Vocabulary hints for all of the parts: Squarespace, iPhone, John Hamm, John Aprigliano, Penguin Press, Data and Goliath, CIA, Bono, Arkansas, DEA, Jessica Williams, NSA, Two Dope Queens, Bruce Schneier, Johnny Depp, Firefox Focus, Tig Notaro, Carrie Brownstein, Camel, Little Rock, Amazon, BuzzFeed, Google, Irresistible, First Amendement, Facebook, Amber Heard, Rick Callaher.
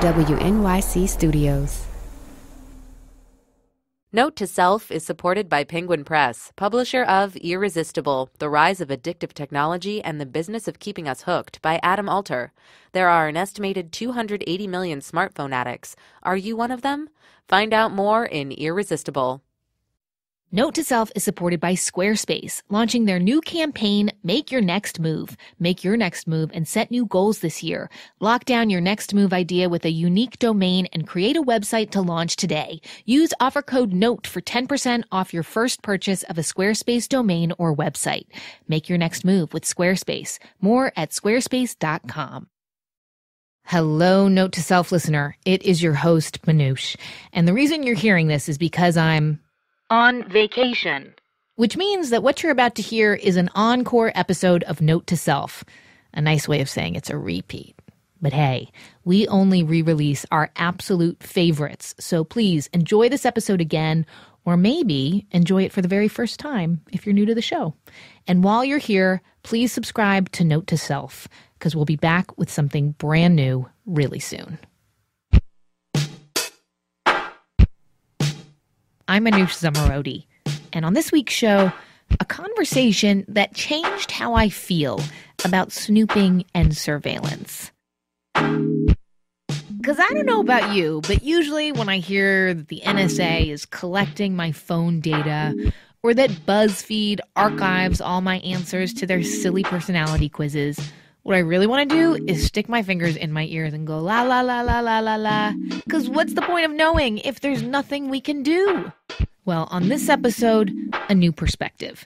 WNYC Studios. Note to Self is supported by Penguin Press, publisher of Irresistible, The Rise of Addictive Technology and the Business of Keeping Us Hooked by Adam Alter. There are an estimated 280 million smartphone addicts. Are you one of them? Find out more in Irresistible. Note to Self is supported by Squarespace, launching their new campaign, Make Your Next Move. Make your next move and set new goals this year. Lock down your next move idea with a unique domain and create a website to launch today. Use offer code NOTE for 10% off your first purchase of a Squarespace domain or website. Make your next move with Squarespace. More at squarespace.com. Hello, Note to Self listener. It is your host, Manoush. And the reason you're hearing this is because I'm on vacation. Which means that what you're about to hear is an encore episode of Note to Self. A nice way of saying it's a repeat. But hey, we only re-release our absolute favorites, so please enjoy this episode again, or maybe enjoy it for the very first time if you're new to the show. And while you're here, please subscribe to Note to Self, because we'll be back with something brand new really soon. I'm Manoush Zomorodi, and on this week's show, a conversation that changed how I feel about snooping and surveillance. Because I don't know about you, but usually when I hear that the NSA is collecting my phone data, or that BuzzFeed archives all my answers to their silly personality quizzes, what I really want to do is stick my fingers in my ears and go la la la la la la la. Because what's the point of knowing if there's nothing we can do? Well, on this episode, a new perspective.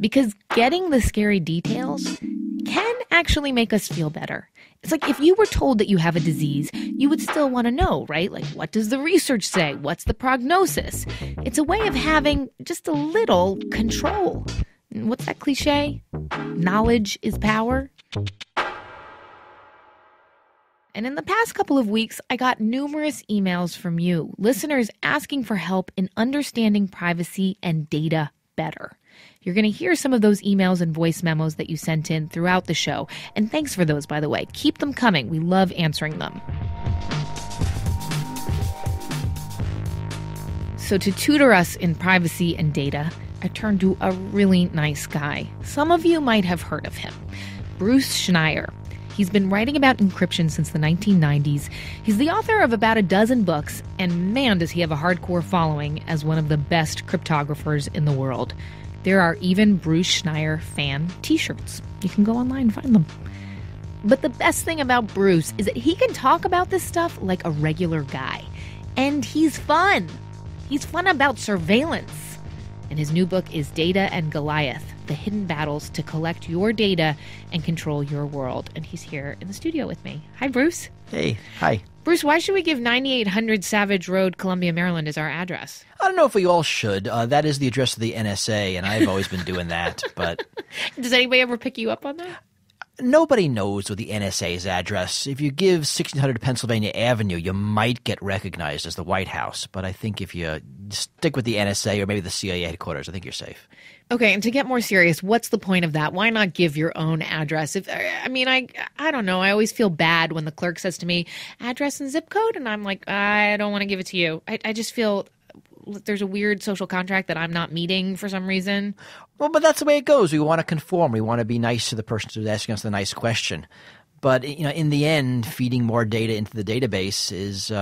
Because getting the scary details can actually make us feel better. It's like if you were told that you have a disease, you would still want to know, right? Like, what does the research say? What's the prognosis? It's a way of having just a little control. What's that cliche? Knowledge is power. And in the past couple of weeks, I got numerous emails from you, listeners asking for help in understanding privacy and data better. You're going to hear some of those emails and voice memos that you sent in throughout the show. And thanks for those, by the way. Keep them coming. We love answering them. So to tutor us in privacy and data, I turned to a really nice guy. Some of you might have heard of him. Bruce Schneier. He's been writing about encryption since the 1990s. He's the author of about a dozen books, and man, does he have a hardcore following as one of the best cryptographers in the world. There are even Bruce Schneier fan t-shirts. You can go online and find them. But the best thing about Bruce is that he can talk about this stuff like a regular guy. And he's fun. He's fun about surveillance. And his new book is Data and Goliath: The Hidden Battles to Collect Your Data and Control Your World. And he's here in the studio with me. Hi, Bruce. Hey. Hi. Bruce, why should we give 9800 Savage Road, Columbia, Maryland as our address? I don't know if we all should. That is the address of the NSA, and I've always been doing that. But does anybody ever pick you up on that? Nobody knows what the NSA's address. If you give 1600 Pennsylvania Avenue, you might get recognized as the White House. But I think if you stick with the NSA or maybe the CIA headquarters, I think you're safe. Okay, and to get more serious, what's the point of that? Why not give your own address? I don't know. I always feel bad when the clerk says to me, address and zip code, and I'm like, I don't want to give it to you. I just feel there's a weird social contract that I'm not meeting for some reason. Well, but that's the way it goes. We want to conform. We want to be nice to the person who's asking us the nice question. But you know, in the end, feeding more data into the database is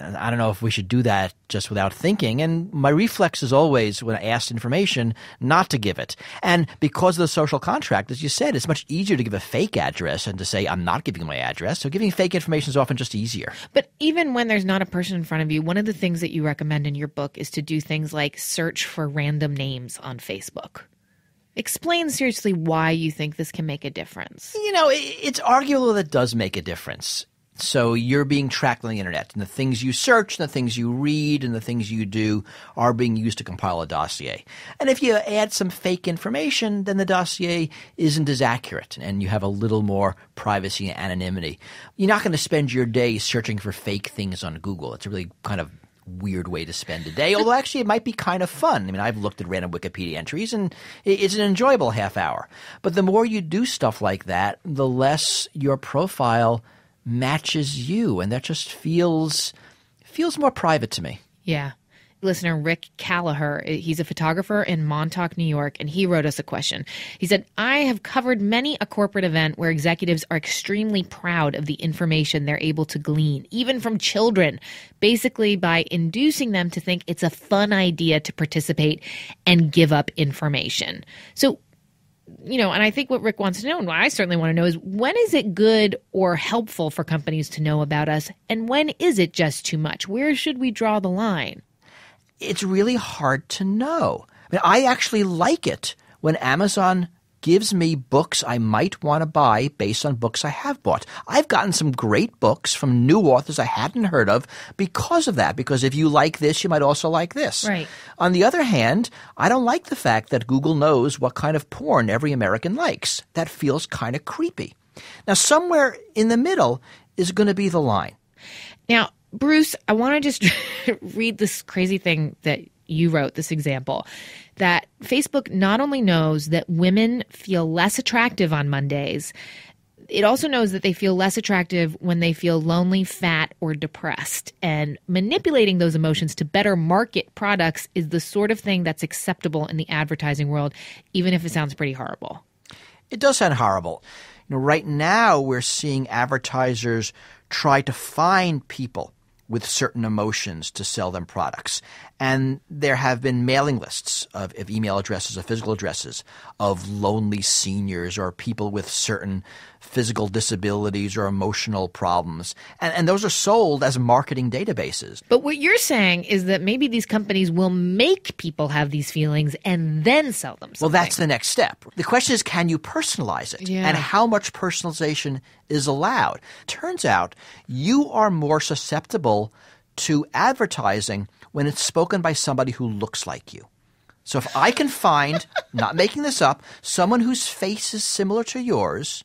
I don't know if we should do that just without thinking. And my reflex is always, when I ask information, not to give it. And because of the social contract, as you said, it's much easier to give a fake address and to say, I'm not giving my address. So giving fake information is often just easier. But even when there's not a person in front of you, one of the things that you recommend in your book is to do things like search for random names on Facebook. Explain seriously why you think this can make a difference. You know, it's arguable that it does make a difference. So you're being tracked on the internet, and the things you search and the things you read and the things you do are being used to compile a dossier. And if you add some fake information, then the dossier isn't as accurate and you have a little more privacy and anonymity. You're not going to spend your day searching for fake things on Google. It's a really kind of weird way to spend a day, although actually it might be kind of fun. I mean, I've looked at random Wikipedia entries and it's an enjoyable half hour. But the more you do stuff like that, the less your profile matches you, and that just feels more private to me. Yeah. Listener Rick Callaher, he's a photographer in Montauk, New York, and he wrote us a question. He said, I have covered many a corporate event where executives are extremely proud of the information they're able to glean, even from children, basically by inducing them to think it's a fun idea to participate and give up information. So, you know, and I think what Rick wants to know, and what I certainly want to know, is when is it good or helpful for companies to know about us, and when is it just too much? Where should we draw the line? It's really hard to know. I mean, I actually like it when Amazon gives me books I might want to buy based on books I have bought. I've gotten some great books from new authors I hadn't heard of because of that, because if you like this, you might also like this. Right. On the other hand, I don't like the fact that Google knows what kind of porn every American likes. That feels kind of creepy. Now, somewhere in the middle is going to be the line. Now, Bruce, I want to just read this crazy thing that you wrote, this example, that Facebook not only knows that women feel less attractive on Mondays, it also knows that they feel less attractive when they feel lonely, fat, or depressed. And manipulating those emotions to better market products is the sort of thing that's acceptable in the advertising world, even if it sounds pretty horrible. It does sound horrible. You know, right now we're seeing advertisers try to find people with certain emotions to sell them products. And there have been mailing lists of email addresses or physical addresses of lonely seniors or people with certain physical disabilities or emotional problems. And those are sold as marketing databases. But what you're saying is that maybe these companies will make people have these feelings and then sell them something. Well, that's the next step. The question is, can you personalize it? Yeah. And how much personalization is allowed? Turns out you are more susceptible to advertising when it's spoken by somebody who looks like you. So if I can find, not making this up, someone whose face is similar to yours,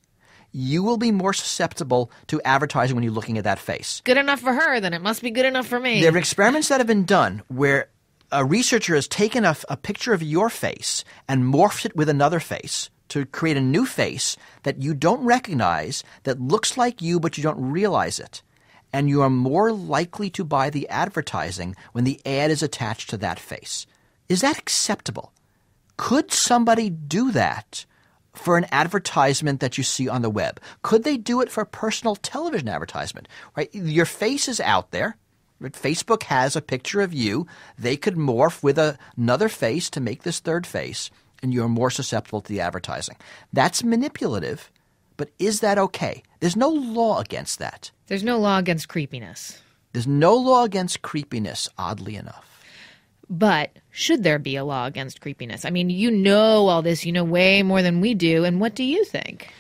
you will be more susceptible to advertising when you're looking at that face. Good enough for her, then it must be good enough for me. There are experiments that have been done where a researcher has taken a picture of your face and morphed it with another face to create a new face that you don't recognize, that looks like you but you don't realize it. And you are more likely to buy the advertising when the ad is attached to that face. Is that acceptable? Could somebody do that for an advertisement that you see on the web? Could they do it for a personal television advertisement? Right? Your face is out there. Facebook has a picture of you. They could morph with another face to make this third face, and you're more susceptible to the advertising. That's manipulative, but is that okay? There's no law against that. There's no law against creepiness. There's no law against creepiness, oddly enough. But should there be a law against creepiness? I mean, you know all this. You know way more than we do. And what do you think?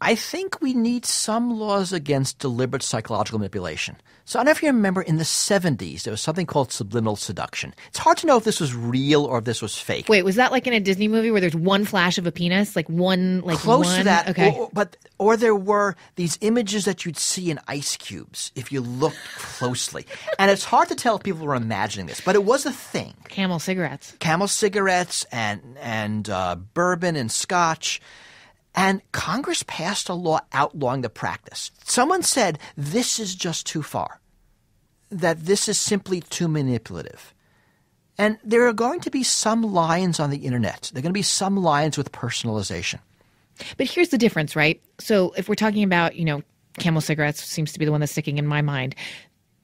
I think we need some laws against deliberate psychological manipulation. So I don't know if you remember in the 70s, there was something called subliminal seduction. It's hard to know if this was real or if this was fake. Wait, was that like in a Disney movie where there's one flash of a penis? Like one, like close one? To that. Okay. Or there were these images that you'd see in ice cubes if you looked closely. And it's hard to tell if people were imagining this, but it was a thing. Camel cigarettes. Camel cigarettes and bourbon and scotch. And Congress passed a law outlawing the practice. Someone said this is just too far, that this is simply too manipulative. And there are going to be some lines on the internet. There are going to be some lines with personalization. But here's the difference, right? So if we're talking about, you know, Camel cigarettes seems to be the one that's sticking in my mind.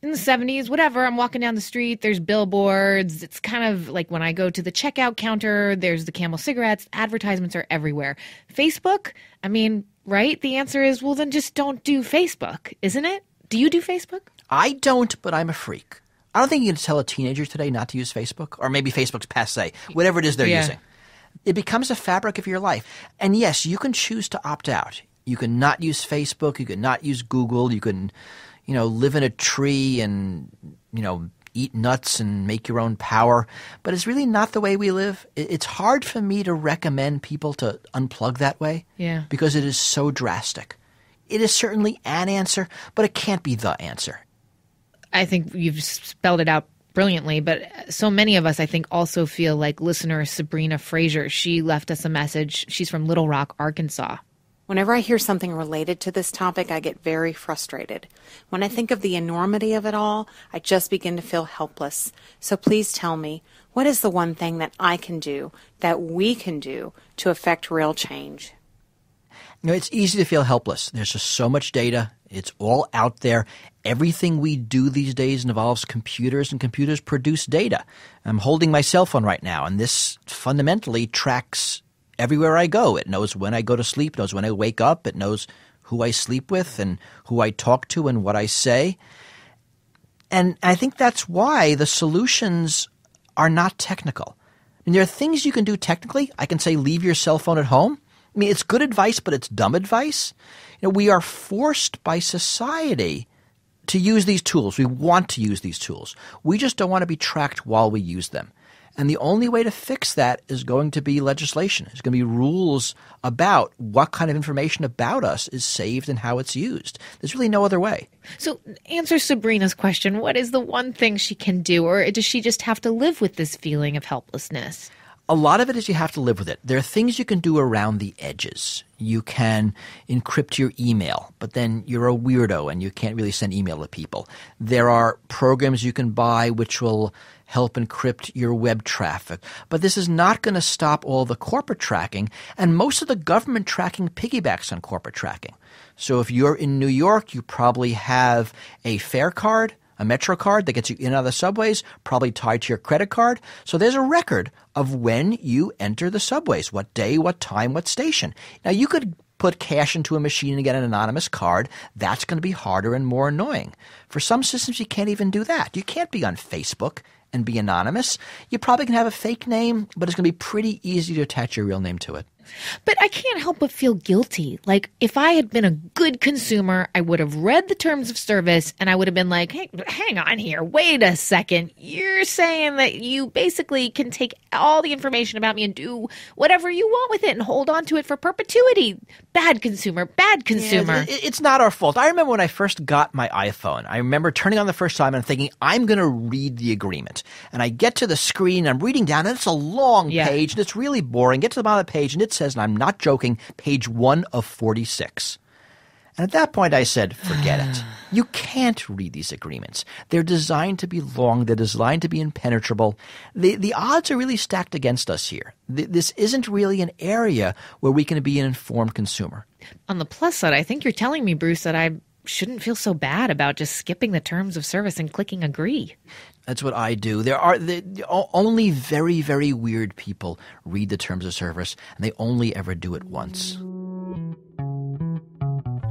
In the 70s, whatever, I'm walking down the street, there's billboards. It's kind of like when I go to the checkout counter, there's the Camel cigarettes. Advertisements are everywhere. Facebook, I mean, right? The answer is, well, then just don't do Facebook, isn't it? Do you do Facebook? I don't, but I'm a freak. I don't think you can tell a teenager today not to use Facebook, or maybe Facebook's passé, whatever it is they're using. It becomes a fabric of your life. And yes, you can choose to opt out. You can not use Facebook. You can not use Google. You can... you know, live in a tree and, you know, eat nuts and make your own power. But it's really not the way we live. It's hard for me to recommend people to unplug that way because it is so drastic. It is certainly an answer, but it can't be the answer. I think you've spelled it out brilliantly, but so many of us, I think, also feel like listener Sabrina Fraser. She left us a message. She's from Little Rock, Arkansas. Whenever I hear something related to this topic, I get very frustrated. When I think of the enormity of it all, I just begin to feel helpless. So please tell me, what is the one thing that I can do, that we can do, to affect real change? You know, it's easy to feel helpless. There's just so much data. It's all out there. Everything we do these days involves computers, and computers produce data. I'm holding my cell phone right now, and this fundamentally tracks everywhere I go. It knows when I go to sleep. It knows when I wake up. It knows who I sleep with and who I talk to and what I say. And I think that's why the solutions are not technical. And there are things you can do technically. I can say leave your cell phone at home. I mean, it's good advice, but it's dumb advice. You know, we are forced by society to use these tools. We want to use these tools. We just don't want to be tracked while we use them. And the only way to fix that is going to be legislation. It's going to be rules about what kind of information about us is saved and how it's used. There's really no other way. So answer Sabrina's question. What is the one thing she can do, or does she just have to live with this feeling of helplessness? A lot of it is you have to live with it. There are things you can do around the edges. You can encrypt your email, but then you're a weirdo and you can't really send email to people. There are programs you can buy which will help encrypt your web traffic. But this is not going to stop all the corporate tracking, and most of the government tracking piggybacks on corporate tracking. So if you're in New York, you probably have a fare card, a Metro card that gets you in and out of the subways, probably tied to your credit card. So there's a record of when you enter the subways, what day, what time, what station. Now, you could put cash into a machine and get an anonymous card. That's going to be harder and more annoying. For some systems, you can't even do that. You can't be on Facebook and be anonymous. You probably can have a fake name, but it's going to be pretty easy to attach your real name to it. But I can't help but feel guilty. Like, if I had been a good consumer, I would have read the terms of service and I would have been like, hey, hang on here. Wait a second. You're saying that you basically can take all the information about me and do whatever you want with it and hold on to it for perpetuity. Bad consumer. Bad consumer. Yeah, it's not our fault. I remember when I first got my iPhone, I remember turning on the first time and thinking, I'm going to read the agreement. And I get to the screen, I'm reading down, and it's a long page, and it's really boring. Get to the bottom of the page, and it says, and I'm not joking, page 1 of 46. And at that point I said, forget it. You can't read these agreements. They're designed to be long. They're designed to be impenetrable. The odds are really stacked against us here. This isn't really an area where we can be an informed consumer. On the plus side, I think you're telling me, Bruce, that I shouldn't feel so bad about just skipping the terms of service and clicking agree. That's what I do. There are only very, very weird people read the terms of service, and they only ever do it once.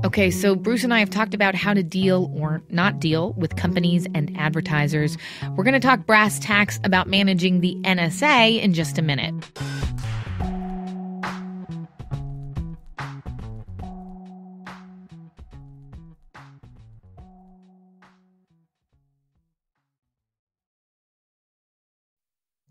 Okay, so Bruce and I have talked about how to deal or not deal with companies and advertisers. We're going to talk brass tacks about managing the NSA in just a minute.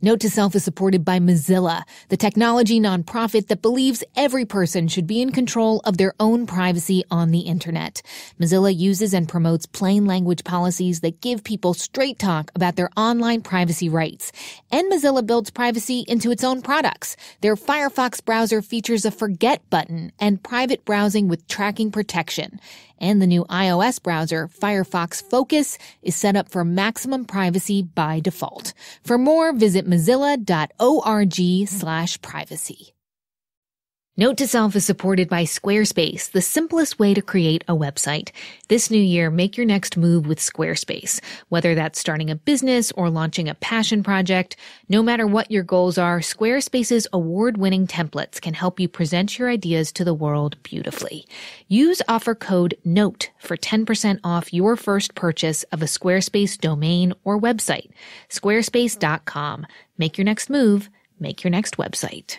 Note to Self is supported by Mozilla, the technology nonprofit that believes every person should be in control of their own privacy on the internet. Mozilla uses and promotes plain language policies that give people straight talk about their online privacy rights. And Mozilla builds privacy into its own products. Their Firefox browser features a forget button and private browsing with tracking protection. And the new iOS browser, Firefox Focus, is set up for maximum privacy by default. For more, visit mozilla.org/privacy. Note to Self is supported by Squarespace, the simplest way to create a website. This new year, make your next move with Squarespace. Whether that's starting a business or launching a passion project, no matter what your goals are, Squarespace's award-winning templates can help you present your ideas to the world beautifully. Use offer code NOTE for 10% off your first purchase of a Squarespace domain or website. Squarespace.com. Make your next move. Make your next website.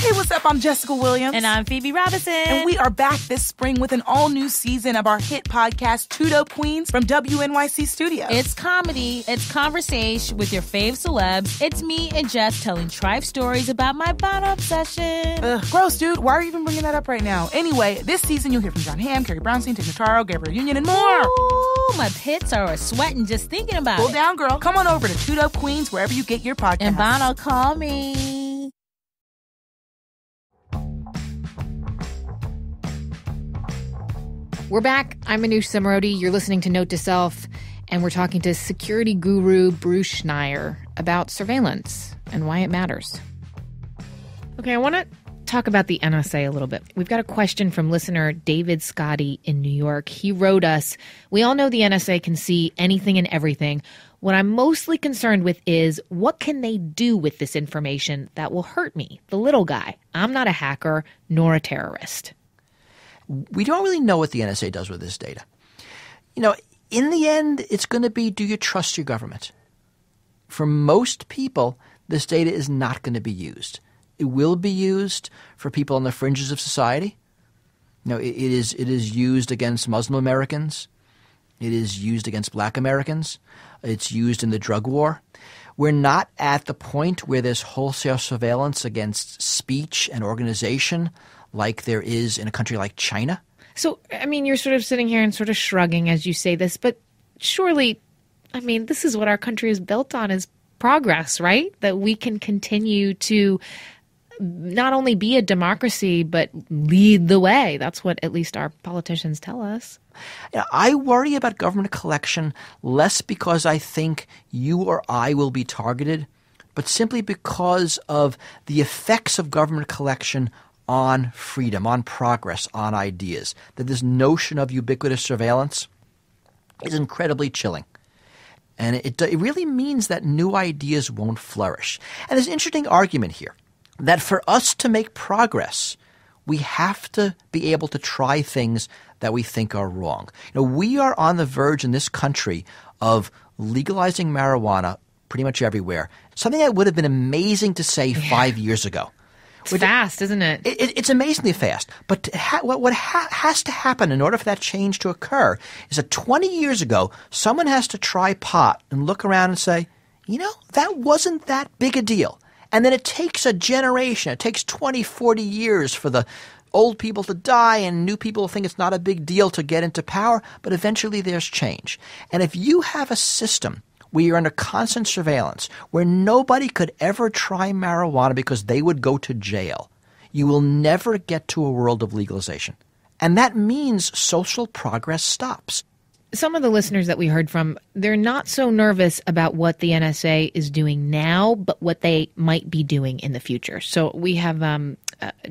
Hey, what's up? I'm Jessica Williams. And I'm Phoebe Robinson. And we are back this spring with an all-new season of our hit podcast, Two Dope Queens, from WNYC Studios. It's comedy. It's conversation with your fave celebs. It's me and Jess telling tripe stories about my Bono obsession. Ugh, gross, dude. Why are you even bringing that up right now? Anyway, this season you'll hear from John Hamm, Carrie Brownstein, Tig Notaro, Gabriel Union, and more. Ooh, my pits are sweating just thinking about it. Cool down, girl. Come on over to Two Dope Queens, wherever you get your podcast. And Bono, call me. We're back. I'm Manoush Zomorodi. You're listening to Note to Self, and we're talking to security guru Bruce Schneier about surveillance and why it matters. Okay, I want to talk about the NSA a little bit. We've got a question from listener David Scotty in New York. He wrote us, "We all know the NSA can see anything and everything. What I'm mostly concerned with is what can they do with this information that will hurt me, the little guy? I'm not a hacker nor a terrorist." We don't really know what the NSA does with this data. You know, in the end, it's going to be, do you trust your government? For most people, this data is not going to be used. It will be used for people on the fringes of society. You know, it is used against Muslim Americans. It is used against Black Americans. It's used in the drug war. We're not at the point where there's wholesale surveillance against speech and organization like there is in a country like China. So, I mean, you're sort of sitting here and sort of shrugging as you say this, but surely, I mean, this is what our country is built on, is progress, right? That we can continue to not only be a democracy, but lead the way. That's what at least our politicians tell us. You know, I worry about government collection less because I think you or I will be targeted, but simply because of the effects of government collection on freedom, on progress, on ideas. That this notion of ubiquitous surveillance is incredibly chilling. And it really means that new ideas won't flourish. And there's an interesting argument here, that for us to make progress, we have to be able to try things that we think are wrong. You know, we are on the verge in this country of legalizing marijuana pretty much everywhere, something that would have been amazing to say 5 years ago. It's fast, isn't it? It's amazingly fast. But what has to happen in order for that change to occur is that 20 years ago, someone has to try pot and look around and say, you know, that wasn't that big a deal. And then it takes a generation. It takes 20, 40 years for the old people to die and new people think it's not a big deal to get into power. But eventually there's change. And if you have a system where you're under constant surveillance, where nobody could ever try marijuana because they would go to jail, you will never get to a world of legalization. And that means social progress stops. Some of the listeners that we heard from, they're not so nervous about what the NSA is doing now, but what they might be doing in the future. So we have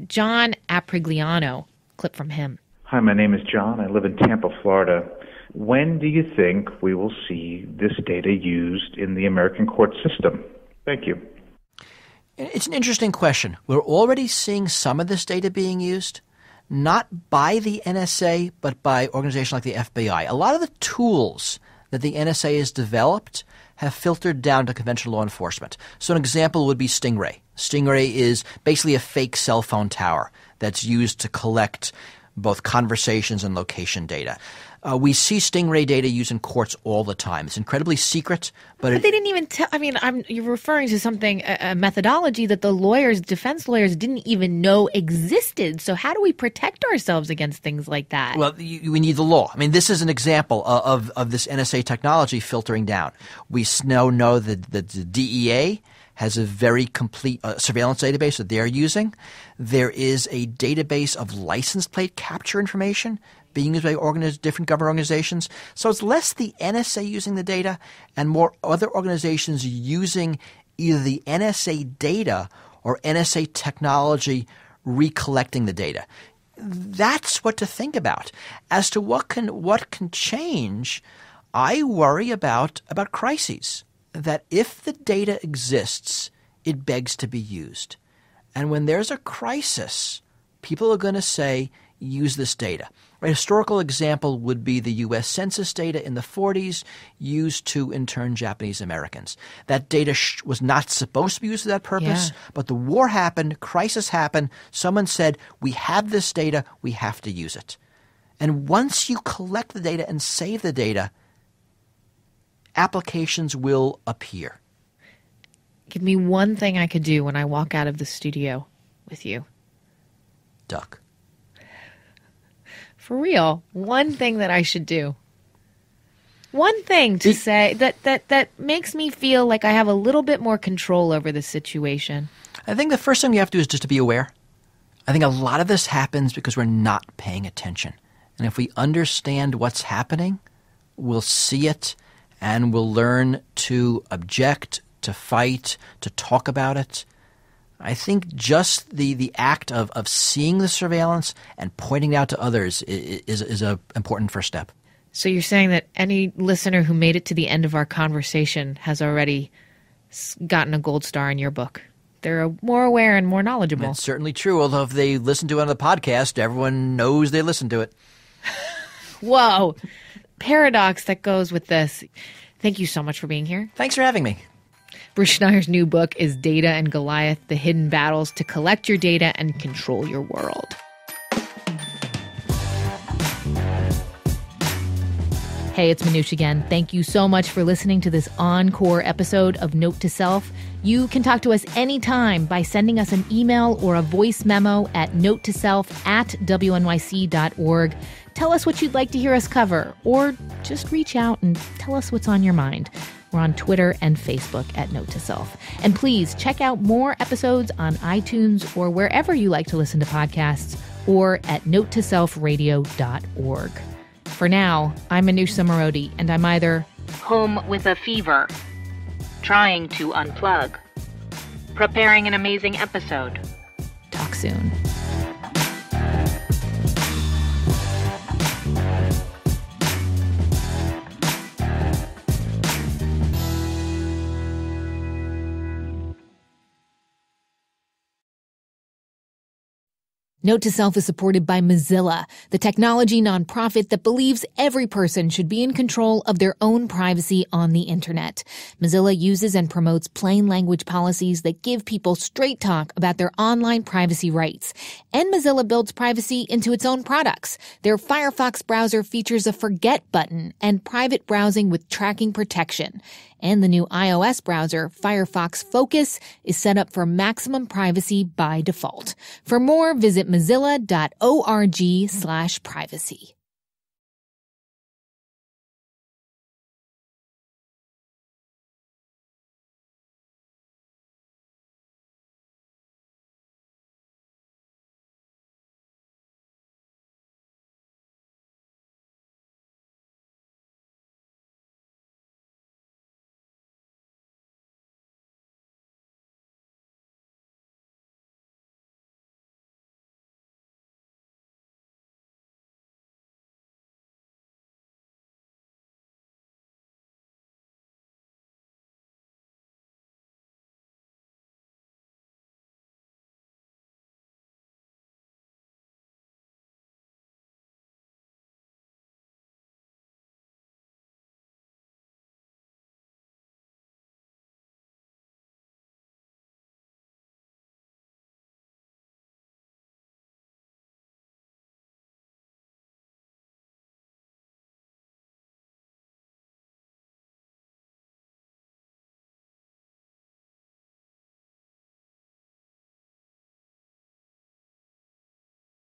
John Aprigliano, clip from him. Hi, my name is John. I live in Tampa, Florida. When do you think we will see this data used in the American court system? Thank you. It's an interesting question. We're already seeing some of this data being used, not by the NSA, but by organizations like the FBI. A lot of the tools that the NSA has developed have filtered down to conventional law enforcement. So an example would be Stingray. Stingray is basically a fake cell phone tower that's used to collect both conversations and location data. We see Stingray data used in courts all the time. It's incredibly secret. But they didn't even tell – I mean, you're referring to something, a methodology that the lawyers, defense lawyers, didn't even know existed. So how do we protect ourselves against things like that? Well, we need the law. I mean, this is an example of this NSA technology filtering down. We now know that the DEA has a very complete surveillance database that they're using. There is a database of license plate capture information being used by different government organizations. So it's less the NSA using the data and more other organizations using either the NSA data or NSA technology recollecting the data. That's what to think about. As to what can change, I worry about crises, that if the data exists, it begs to be used. And when there's a crisis, people are going to say, use this data. A historical example would be the U.S. Census data in the 40s used to intern Japanese Americans. That data was not supposed to be used for that purpose, but the war happened, crisis happened. Someone said, we have this data, we have to use it. And once you collect the data and save the data, applications will appear. Give me one thing I could do when I walk out of the studio with you. Duck. For real, one thing that I should do. One thing to say that makes me feel like I have a little bit more control over the situation. I think the first thing you have to do is just to be aware. I think a lot of this happens because we're not paying attention. And if we understand what's happening, we'll see it and we'll learn to object, to fight, to talk about it. I think just the act of seeing the surveillance and pointing it out to others is an important first step. So you're saying that any listener who made it to the end of our conversation has already gotten a gold star in your book. They're more aware and more knowledgeable. That's certainly true, although if they listen to another podcast, everyone knows they listened to it. Whoa. Paradox that goes with this. Thank you so much for being here. Thanks for having me. Bruce Schneier's new book is Data and Goliath, The Hidden Battles to Collect Your Data and Control Your World. Hey, it's Manoush again. Thank you so much for listening to this encore episode of Note to Self. You can talk to us anytime by sending us an email or a voice memo at notetoself@wnyc.org. Tell us what you'd like to hear us cover, or just reach out and tell us what's on your mind. We're on Twitter and Facebook at Note to Self. And please check out more episodes on iTunes or wherever you like to listen to podcasts, or at notetoselfradio.org. For now, I'm Manoush Zomorodi, and I'm either home with a fever, trying to unplug, preparing an amazing episode. Talk soon. Note to Self is supported by Mozilla, the technology nonprofit that believes every person should be in control of their own privacy on the internet. Mozilla uses and promotes plain language policies that give people straight talk about their online privacy rights. And Mozilla builds privacy into its own products. Their Firefox browser features a forget button and private browsing with tracking protection. And the new iOS browser, Firefox Focus, is set up for maximum privacy by default. For more, visit mozilla.org/privacy.